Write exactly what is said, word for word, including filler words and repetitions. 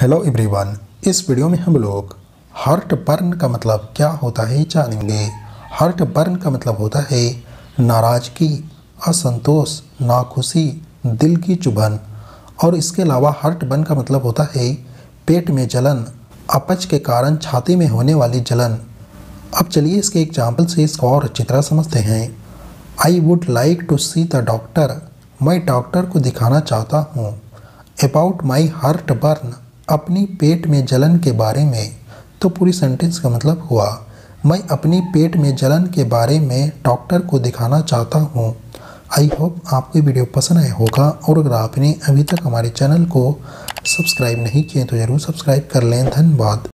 Hello everyone, इस video में हम लोग हर्ट बर्न का मतलब क्या होता है जानेंगे। हर्ट बर्न का मतलब होता है नाराज़गी, असंतोष, नाखुशी, दिल की चुभन। और इसके अलावा हर्ट बर्न का मतलब होता है पेट में जलन, अपच के कारण छाती में होने वाली जलन। अब चलिए इसके एग्जाम्पल से इसको और अच्छी तरह समझते हैं। I would like to see the doctor, मैं डॉक्टर को दिखाना चाहता हूँ। अबाउट माई हर्ट बर्न, अपनी पेट में जलन के बारे में। तो पूरी सेंटेंस का मतलब हुआ मैं अपनी पेट में जलन के बारे में डॉक्टर को दिखाना चाहता हूँ। आई होप आपको ये वीडियो पसंद आया होगा, और अगर आपने अभी तक हमारे चैनल को सब्सक्राइब नहीं किए तो ज़रूर सब्सक्राइब कर लें। धन्यवाद।